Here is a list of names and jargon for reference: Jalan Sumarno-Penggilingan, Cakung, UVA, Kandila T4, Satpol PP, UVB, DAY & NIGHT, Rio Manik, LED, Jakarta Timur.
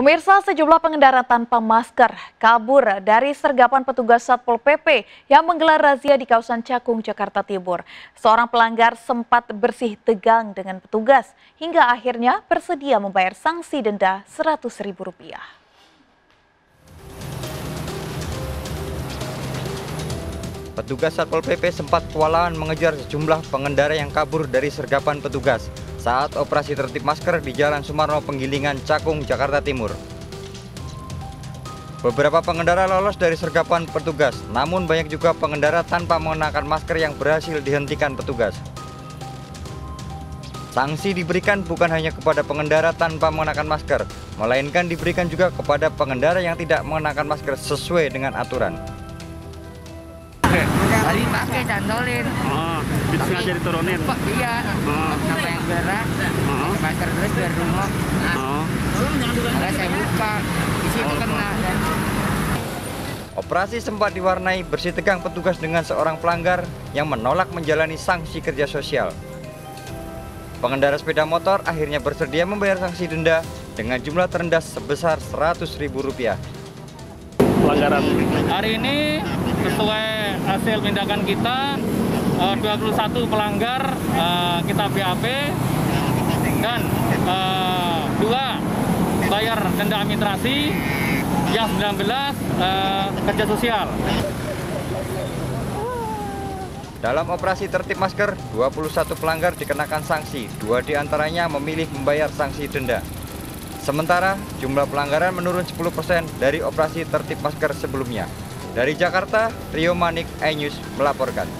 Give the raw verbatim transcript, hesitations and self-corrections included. Pemirsa, sejumlah pengendara tanpa masker kabur dari sergapan petugas Satpol P P yang menggelar razia di kawasan Cakung, Jakarta Timur. Seorang pelanggar sempat bersih tegang dengan petugas hingga akhirnya bersedia membayar sanksi denda seratus ribu rupiah. Petugas Satpol P P sempat kewalahan mengejar sejumlah pengendara yang kabur dari sergapan petugas saat operasi tertib masker di Jalan Sumarno-Penggilingan, Cakung, Jakarta Timur. Beberapa pengendara lolos dari sergapan petugas, namun banyak juga pengendara tanpa mengenakan masker yang berhasil dihentikan petugas. Sanksi diberikan bukan hanya kepada pengendara tanpa mengenakan masker, melainkan diberikan juga kepada pengendara yang tidak mengenakan masker sesuai dengan aturan. Tadi pakai cantolin. Oh, itu sengaja diturunin. Iya. Oh. Sampai yang berat. Oh. Masker terus biar rumok. Nah, oh. Kalau saya buka, di situ kena. Dan... Operasi sempat diwarnai bersih tegang petugas dengan seorang pelanggar yang menolak menjalani sanksi kerja sosial. Pengendara sepeda motor akhirnya bersedia membayar sanksi denda dengan jumlah terendah sebesar seratus ribu rupiah. Pelanggaran hari ini sesuai hasil tindakan kita, dua puluh satu pelanggar kita B A P dan dua bayar denda administrasi, yang sembilan belas kerja sosial. Dalam operasi tertib masker, dua puluh satu pelanggar dikenakan sanksi, dua diantaranya memilih membayar sanksi denda. Sementara jumlah pelanggaran menurun sepuluh persen dari operasi tertib masker sebelumnya. Dari Jakarta, Rio Manik, iNews melaporkan.